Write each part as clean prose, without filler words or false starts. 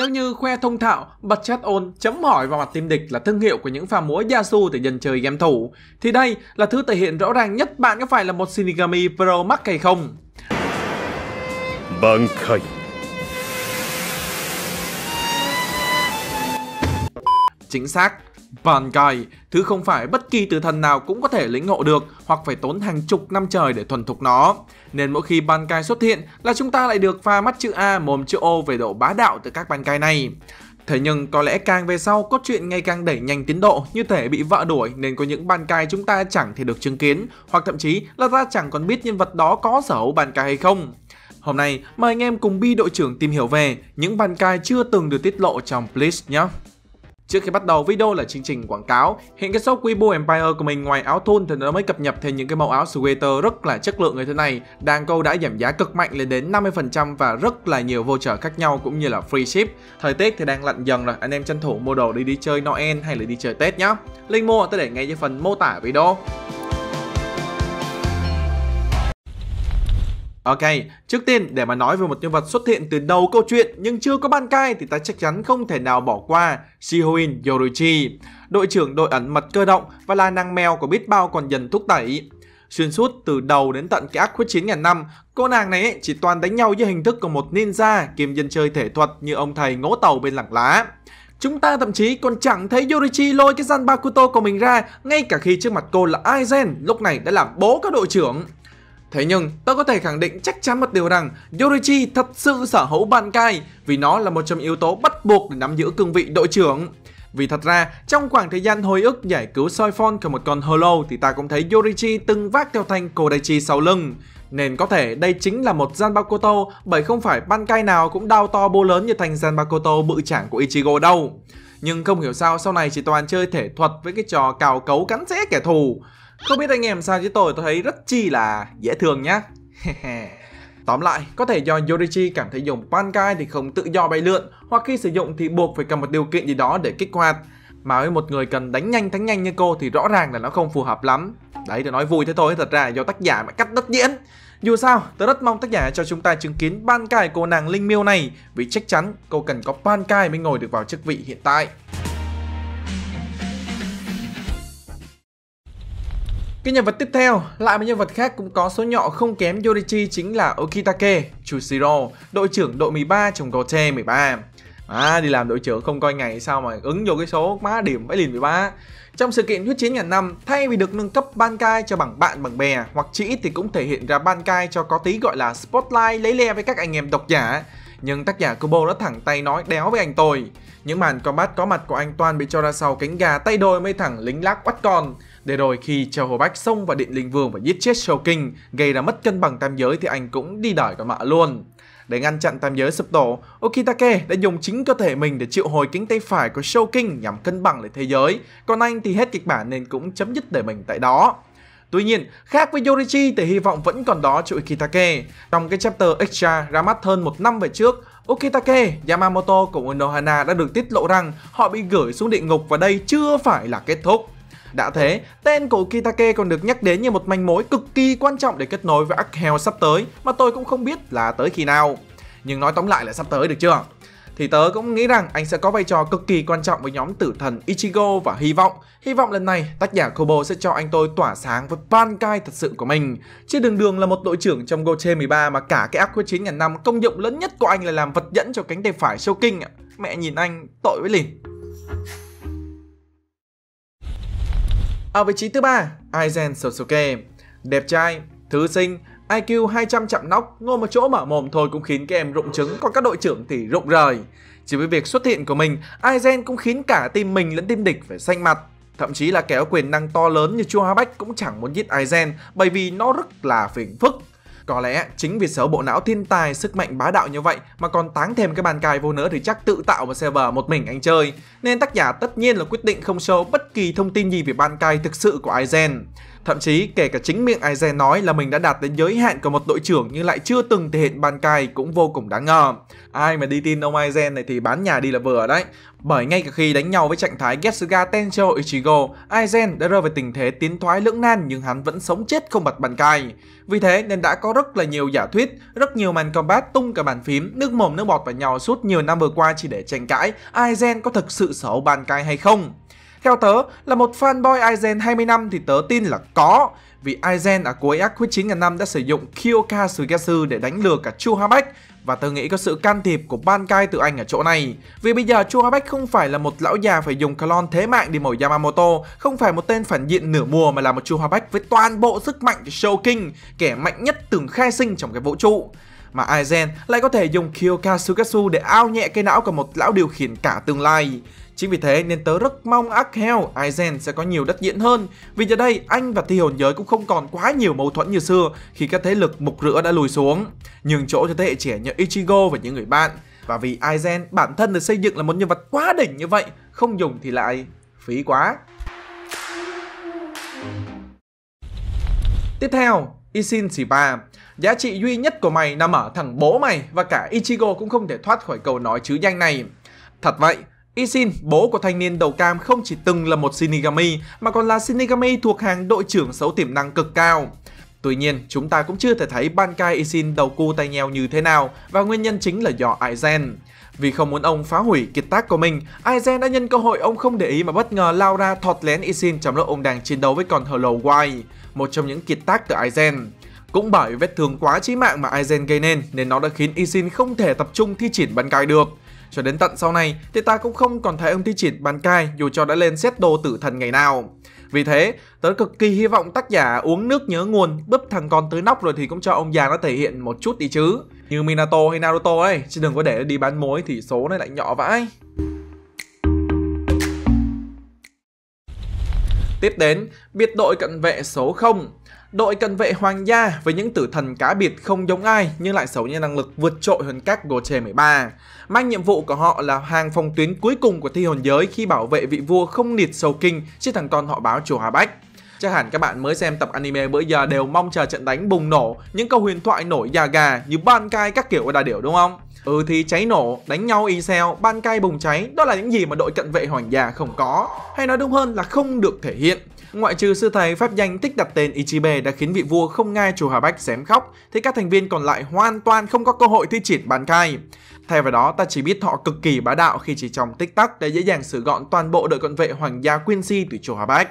Nếu như khoe thông thạo, bật chat on, chấm hỏi vào mặt team địch là thương hiệu của những pha múa Yasu để dần chơi game thủ, thì đây là thứ thể hiện rõ ràng nhất bạn có phải là một Shinigami Pro Max hay không. BANKAI. Chính xác, Bankai, thứ không phải bất kỳ từ thần nào cũng có thể lĩnh ngộ được hoặc phải tốn hàng chục năm trời để thuần thục nó. Nên mỗi khi Bankai xuất hiện là chúng ta lại được pha mắt chữ A mồm chữ O về độ bá đạo từ các Bankai này. Thế nhưng có lẽ càng về sau cốt truyện ngày càng đẩy nhanh tiến độ như thể bị vạ đuổi, nên có những Bankai chúng ta chẳng thể được chứng kiến hoặc thậm chí là ta chẳng còn biết nhân vật đó có sở hữu Bankai hay không. Hôm nay mời anh em cùng Bi đội trưởng tìm hiểu về những Bankai chưa từng được tiết lộ trong Bleach nhé. Trước khi bắt đầu video là chương trình quảng cáo. Hiện cái shop Wibu Empire của mình ngoài áo thun thì nó mới cập nhật thêm những cái mẫu áo sweater rất là chất lượng như thế này. Đang câu đã giảm giá cực mạnh lên đến 50% và rất là nhiều voucher khác nhau cũng như là free ship. Thời tiết thì đang lạnh dần rồi, anh em tranh thủ mua đồ đi chơi Noel hay là đi chơi Tết nhá. Link mua tôi để ngay dưới phần mô tả video. Ok, trước tiên để mà nói về một nhân vật xuất hiện từ đầu câu chuyện nhưng chưa có Bankai thì ta chắc chắn không thể nào bỏ qua Shihouin Yoruichi, đội trưởng đội ẩn mật cơ động và là nàng mèo của biết bao còn dần thúc tẩy. Xuyên suốt từ đầu đến tận cái ác quyết 9.000 năm, cô nàng này chỉ toàn đánh nhau dưới hình thức của một ninja kiêm dân chơi thể thuật như ông thầy ngỗ tàu bên làng lá. Chúng ta thậm chí còn chẳng thấy Yoruichi lôi cái Zanbakuto của mình ra, ngay cả khi trước mặt cô là Aizen lúc này đã làm bố các đội trưởng. Thế nhưng, tôi có thể khẳng định chắc chắn một điều rằng Yoruichi thật sự sở hữu Bankai vì nó là một trong yếu tố bắt buộc để nắm giữ cương vị đội trưởng. Vì thật ra, trong khoảng thời gian hồi ức giải cứu Soifon của một con Hollow thì ta cũng thấy Yoruichi từng vác theo thanh Kodaichi sau lưng. Nên có thể đây chính là một Zanbakuto, bởi không phải Bankai nào cũng đao to bô lớn như thanh Zanbakuto bự chảng của Ichigo đâu. Nhưng không hiểu sao sau này chỉ toàn chơi thể thuật với cái trò cào cấu cắn rẽ kẻ thù. Không biết anh em sao chứ tôi thấy rất chi là dễ thương nhá. Tóm lại, có thể do Yoruichi cảm thấy dùng Bankai thì không tự do bay lượn, hoặc khi sử dụng thì buộc phải cần một điều kiện gì đó để kích hoạt. Mà với một người cần đánh nhanh thắng nhanh như cô thì rõ ràng là nó không phù hợp lắm. Đấy, tôi nói vui thế thôi, thật ra do tác giả mà cắt đất diễn. Dù sao, tôi rất mong tác giả cho chúng ta chứng kiến Bankai cô nàng Linh Miêu này, vì chắc chắn cô cần có Bankai mới ngồi được vào chức vị hiện tại. Cái nhân vật tiếp theo, lại một nhân vật khác cũng có số nhỏ không kém Yoruichi chính là Ukitake Jūshirō, đội trưởng đội 13 trong Gote 13. Đi làm đội trưởng không coi ngày sao mà ứng vô cái số má điểm phải liền 13. Trong sự kiện huyết chiến ngàn năm, thay vì được nâng cấp Bankai cho bằng bạn bằng bè hoặc chỉ ít thì cũng thể hiện ra Bankai cho có tí gọi là spotlight lấy le với các anh em độc giả. Nhưng tác giả Kubo đã thẳng tay nói đéo với anh tôi. Những màn combat có mặt của anh toàn bị cho ra sau cánh gà tay đôi mấy thẳng lính lác oắt con. Để rồi khi Châu Hồ Bách xông vào Điện Linh Vương và giết chết Sâu Kinh, gây ra mất cân bằng tam giới thì anh cũng đi đời còn mạ luôn. Để ngăn chặn tam giới sụp đổ, Ukitake đã dùng chính cơ thể mình để triệu hồi cánh tay phải của Sâu Kinh nhằm cân bằng lại thế giới. Còn anh thì hết kịch bản nên cũng chấm dứt đời mình tại đó. Tuy nhiên, khác với Yoruichi thì hy vọng vẫn còn đó cho Ukitake. Trong cái chapter extra ra mắt hơn một năm về trước, Ukitake, Yamamoto cùng Unohana đã được tiết lộ rằng họ bị gửi xuống địa ngục và đây chưa phải là kết thúc. Đã thế, tên của Ukitake còn được nhắc đến như một manh mối cực kỳ quan trọng để kết nối với arc Hell sắp tới mà tôi cũng không biết là tới khi nào. Nhưng nói tóm lại là sắp tới được chưa? Thì tớ cũng nghĩ rằng anh sẽ có vai trò cực kỳ quan trọng với nhóm tử thần Ichigo và hy vọng lần này tác giả Kubo sẽ cho anh tôi tỏa sáng với Bankai thật sự của mình. Chứ đường là một đội trưởng trong Gote 13 mà cả cái arc quyết 9.000 năm công dụng lớn nhất của anh là làm vật dẫn cho cánh tay phải Shouking. Mẹ nhìn anh, tội với liền. Ở vị trí thứ 3, Aizen Sosuke. Đẹp trai, thư sinh, IQ 200 chạm nóc, ngồi một chỗ mở mồm thôi cũng khiến các em rụng trứng, còn các đội trưởng thì rụng rời. Chỉ với việc xuất hiện của mình, Aizen cũng khiến cả team mình lẫn team địch phải xanh mặt. Thậm chí là kẻ có quyền năng to lớn như Chua Ha Bách cũng chẳng muốn giết Aizen bởi vì nó rất là phiền phức. Có lẽ chính vì sở bộ não thiên tài sức mạnh bá đạo như vậy mà còn táng thêm cái Bankai vô nữa thì chắc tự tạo một server một mình anh chơi. Nên tác giả tất nhiên là quyết định không show bất kỳ thông tin gì về Bankai thực sự của Aizen. Thậm chí kể cả chính miệng Aizen nói là mình đã đạt đến giới hạn của một đội trưởng nhưng lại chưa từng thể hiện Bankai cũng vô cùng đáng ngờ. Ai mà đi tin ông Aizen này thì bán nhà đi là vừa đấy. Bởi ngay cả khi đánh nhau với trạng thái Getsuga Tenchou Ichigo, Aizen đã rơi vào tình thế tiến thoái lưỡng nan nhưng hắn vẫn sống chết không bật Bankai. Vì thế nên đã có rất là nhiều giả thuyết, rất nhiều màn combat tung cả bàn phím, nước mồm nước bọt vào nhau suốt nhiều năm vừa qua chỉ để tranh cãi Aizen có thực sự sở hữu Bankai hay không. Theo tớ, là một fanboy Aizen 20 năm thì tớ tin là có. Vì Aizen ở cuối ác quyết 9 ngàn năm đã sử dụng Kyoka Sugetsu để đánh lừa cả Chu Habek. Và tớ nghĩ có sự can thiệp của Bankai từ anh ở chỗ này. Vì bây giờ Chu Habek không phải là một lão già phải dùng clone thế mạng đi mổ Yamamoto, không phải một tên phản diện nửa mùa, mà là một Chu Habek với toàn bộ sức mạnh của Shouking, kẻ mạnh nhất từng khai sinh trong cái vũ trụ. Mà Aizen lại có thể dùng Kyoka Sugetsu để ao nhẹ cái não của một lão điều khiển cả tương lai. Chính vì thế nên tớ rất mong Arc Hell Aizen sẽ có nhiều đất diễn hơn. Vì giờ đây anh và thi hồn giới cũng không còn quá nhiều mâu thuẫn như xưa khi các thế lực mục rữa đã lùi xuống, nhường chỗ cho thế hệ trẻ như Ichigo và những người bạn. Và vì Aizen bản thân được xây dựng là một nhân vật quá đỉnh như vậy, không dùng thì lại phí quá. Tiếp theo, Isshin Shiba. Giá trị duy nhất của mày nằm ở thằng bố mày, và cả Ichigo cũng không thể thoát khỏi câu nói chứ danh này. Thật vậy, Isshin, bố của thanh niên đầu cam, không chỉ từng là một Shinigami mà còn là Shinigami thuộc hàng đội trưởng xấu tiềm năng cực cao. Tuy nhiên, chúng ta cũng chưa thể thấy Bankai Isshin đầu cu tay nheo như thế nào, và nguyên nhân chính là do Aizen. Vì không muốn ông phá hủy kiệt tác của mình, Aizen đã nhân cơ hội ông không để ý mà bất ngờ lao ra thọt lén Isshin trong lúc ông đang chiến đấu với con Hello White, một trong những kiệt tác từ Aizen. Cũng bởi vết thương quá chí mạng mà Aizen gây nên nó đã khiến Isshin không thể tập trung thi triển Bankai được. Cho đến tận sau này thì ta cũng không còn thấy ông thi triển Bankai dù cho đã lên xét đồ tử thần ngày nào. Vì thế, tớ cực kỳ hy vọng tác giả uống nước nhớ nguồn, búp thằng con tới nóc rồi thì cũng cho ông già nó thể hiện một chút đi chứ. Như Minato hay Naruto ấy, chứ đừng có để đi bán mối thì số này lại nhỏ vãi. Tiếp đến, biệt đội cận vệ số 0. Đội cận vệ hoàng gia với những tử thần cá biệt không giống ai nhưng lại sở hữu năng lực vượt trội hơn các Goche 13. Mang nhiệm vụ của họ là hàng phòng tuyến cuối cùng của thi hồn giới khi bảo vệ vị vua không liệt sầu kinh chứ thằng con họ báo Chùa Hà Bách. Chắc hẳn các bạn mới xem tập anime bữa giờ đều mong chờ trận đánh bùng nổ, những câu huyền thoại nổi da gà như Bankai các kiểu đà điểu đúng không? Ừ thì cháy nổ, đánh nhau y xèo, Bankai bùng cháy, đó là những gì mà đội cận vệ hoàng gia không có. Hay nói đúng hơn là không được thể hiện. Ngoại trừ sư thầy pháp danh thích đặt tên Ichibe đã khiến vị vua không ngai Chùa Hà Bách xém khóc, thì các thành viên còn lại hoàn toàn không có cơ hội thi triển Bankai. Thay vào đó, ta chỉ biết họ cực kỳ bá đạo khi chỉ trong tích tắc đã dễ dàng xử gọn toàn bộ đội cận vệ hoàng gia Quincy từ Chùa Hà Bách.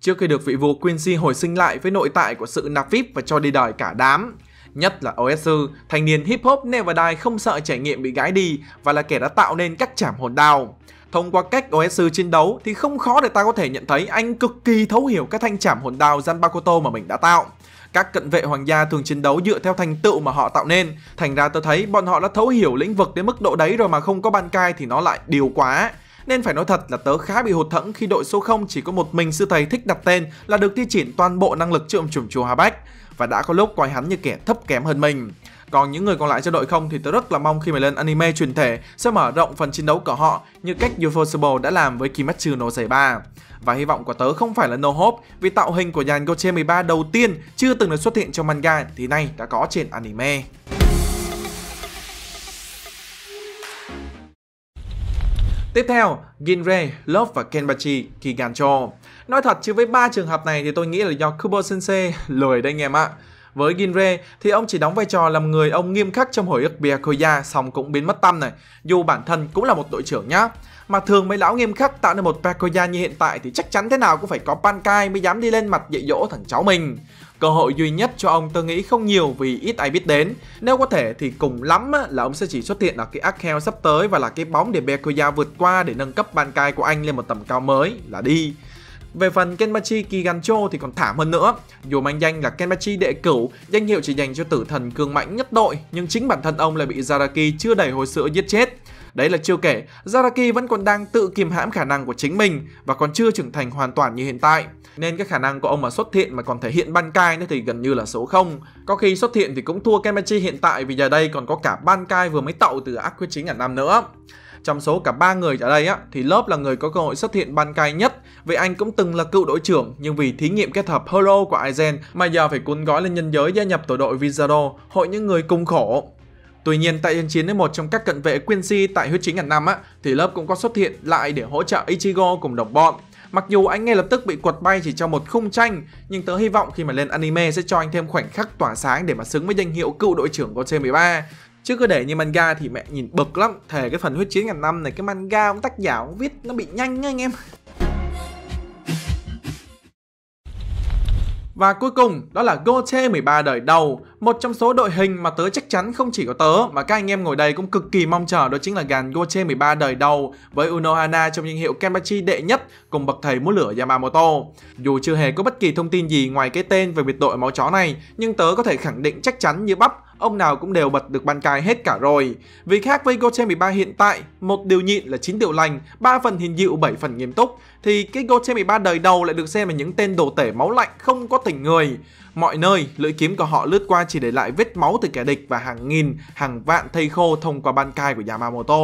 Trước khi được vị vua Quincy hồi sinh lại với nội tại của sự nạp vip và cho đi đời cả đám. Nhất là Oesu, thanh niên hip hop Never Die không sợ trải nghiệm bị gái đi và là kẻ đã tạo nên các trảm hồn đao. Thông qua cách Oesu chiến đấu thì không khó để ta có thể nhận thấy anh cực kỳ thấu hiểu các thanh trảm hồn đao Zanbakuto mà mình đã tạo. Các cận vệ hoàng gia thường chiến đấu dựa theo thành tựu mà họ tạo nên, thành ra tôi thấy bọn họ đã thấu hiểu lĩnh vực đến mức độ đấy rồi mà không có Bankai thì nó lại điều quá. Nên phải nói thật là tớ khá bị hụt thẫn khi đội số 0 chỉ có một mình sư thầy thích đặt tên là được thi triển toàn bộ năng lực trộm chùm Chùa Hà Bách, và đã có lúc coi hắn như kẻ thấp kém hơn mình. Còn những người còn lại cho đội không thì tớ rất là mong khi mà lên anime truyền thể sẽ mở rộng phần chiến đấu của họ như cách Ufotable đã làm với Kimetsu no Yaiba. Và hy vọng của tớ không phải là no hope, vì tạo hình của dàn Goche 13 đầu tiên chưa từng được xuất hiện trong manga thì nay đã có trên anime. Tiếp theo, Ginrei, Love và Kenpachi Kiganjō. Nói thật chứ với ba trường hợp này thì tôi nghĩ là do Kubo Sensei lười đây anh em ạ. Với Ginrei thì ông chỉ đóng vai trò làm người ông nghiêm khắc trong hồi ức Byakuya, xong cũng biến mất tăm này, dù bản thân cũng là một đội trưởng nhá. Mà thường mấy lão nghiêm khắc tạo nên một Byakuya như hiện tại thì chắc chắn thế nào cũng phải có Bankai mới dám đi lên mặt dạy dỗ thằng cháu mình. Cơ hội duy nhất cho ông tôi nghĩ không nhiều vì ít ai biết đến. Nếu có thể thì cùng lắm là ông sẽ chỉ xuất hiện ở cái arc hell sắp tới và là cái bóng để Byakuya vượt qua để nâng cấp Bankai của anh lên một tầm cao mới là đi. Về phần Kenpachi Kiganjō thì còn thảm hơn nữa. Dù mang danh là Kenpachi đệ cửu, danh hiệu chỉ dành cho tử thần cường mạnh nhất đội, nhưng chính bản thân ông lại bị Zaraki chưa đầy hồi sữa giết chết. Đấy là chưa kể, Zaraki vẫn còn đang tự kiềm hãm khả năng của chính mình và còn chưa trưởng thành hoàn toàn như hiện tại. Nên cái khả năng của ông mà xuất hiện mà còn thể hiện Bankai nữa thì gần như là số 0. Có khi xuất hiện thì cũng thua Kenpachi hiện tại vì giờ đây còn có cả Bankai vừa mới tậu từ ác quyết chính ngàn năm nữa. Trong số cả ba người ở đây á, thì Love là người có cơ hội xuất hiện Bankai nhất, vì anh cũng từng là cựu đội trưởng, nhưng vì thí nghiệm kết hợp Hero của Aizen mà giờ phải cuốn gói lên nhân giới gia nhập tổ đội Vizaro, hội những người cùng khổ. Tuy nhiên tại trận chiến với một trong các cận vệ Quincy tại huyết chính ngàn năm á, thì Love cũng có xuất hiện lại để hỗ trợ Ichigo cùng đồng bọn. Mặc dù anh ngay lập tức bị quật bay chỉ trong một khung tranh, nhưng tớ hy vọng khi mà lên anime sẽ cho anh thêm khoảnh khắc tỏa sáng để mà xứng với danh hiệu cựu đội trưởng của C13. Chứ cứ để như manga thì mẹ nhìn bực lắm. Thề cái phần huyết chiến ngàn năm này, cái manga ông tác giả ông viết nó bị nhanh nha anh em. Và cuối cùng đó là Gote 13 đời đầu, một trong số đội hình mà tớ chắc chắn không chỉ có tớ mà các anh em ngồi đây cũng cực kỳ mong chờ, đó chính là dàn Gote 13 đời đầu với Unohana trong danh hiệu Kenpachi đệ nhất cùng bậc thầy múa lửa Yamamoto. Dù chưa hề có bất kỳ thông tin gì ngoài cái tên về biệt đội máu chó này, nhưng tớ có thể khẳng định chắc chắn như bắp, ông nào cũng đều bật được Bankai hết cả rồi. Vì khác với Gote 13 hiện tại, một điều nhịn là 9 điều lành, 3 phần hiền dịu, 7 phần nghiêm túc, thì cái Gote 13 đời đầu lại được xem là những tên đồ tể máu lạnh không có tình người. Mọi nơi, lưỡi kiếm của họ lướt qua chỉ để lại vết máu từ kẻ địch và hàng nghìn, hàng vạn thây khô thông qua Bankai của Yamamoto.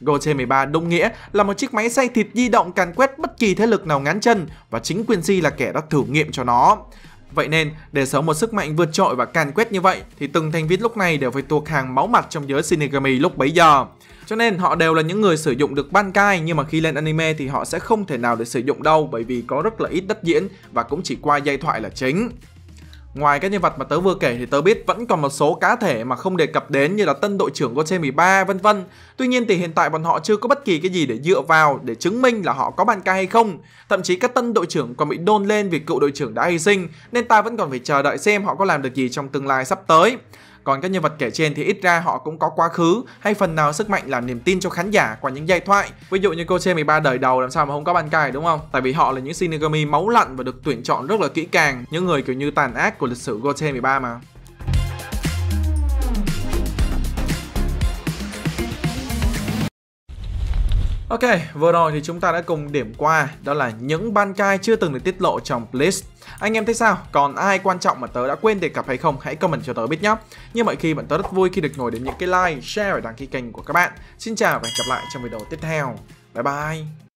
Gote 13 đồng nghĩa là một chiếc máy xay thịt di động càn quét bất kỳ thế lực nào ngán chân, và chính Quincy là kẻ đã thử nghiệm cho nó. Vậy nên, để sở một sức mạnh vượt trội và càn quét như vậy thì từng thành viên lúc này đều phải thuộc hàng máu mặt trong giới Shinigami lúc bấy giờ. Cho nên họ đều là những người sử dụng được Bankai, nhưng mà khi lên anime thì họ sẽ không thể nào để sử dụng đâu, bởi vì có rất là ít đất diễn và cũng chỉ qua giai thoại là chính. Ngoài các nhân vật mà tớ vừa kể thì tớ biết vẫn còn một số cá thể mà không đề cập đến như là tân đội trưởng Gote 13 vân vân. Tuy nhiên thì hiện tại bọn họ chưa có bất kỳ cái gì để dựa vào để chứng minh là họ có Bankai hay không. Thậm chí các tân đội trưởng còn bị đôn lên vì cựu đội trưởng đã hy sinh, nên ta vẫn còn phải chờ đợi xem họ có làm được gì trong tương lai sắp tới. Còn các nhân vật kể trên thì ít ra họ cũng có quá khứ hay phần nào sức mạnh làm niềm tin cho khán giả qua những giai thoại. Ví dụ như Gote 13 đời đầu làm sao mà không có Bankai, đúng không? Tại vì họ là những Shinigami máu lạnh và được tuyển chọn rất là kỹ càng, những người kiểu như tàn ác của lịch sử Gote 13 mà. Ok, vừa rồi thì chúng ta đã cùng điểm qua đó là những Bankai chưa từng được tiết lộ trong Bleach. Anh em thấy sao? Còn ai quan trọng mà tớ đã quên đề cập hay không? Hãy comment cho tớ biết nhé. Như mọi khi, bọn tớ rất vui khi được ngồi đến những cái like, share và đăng ký kênh của các bạn. Xin chào và hẹn gặp lại trong video tiếp theo. Bye bye!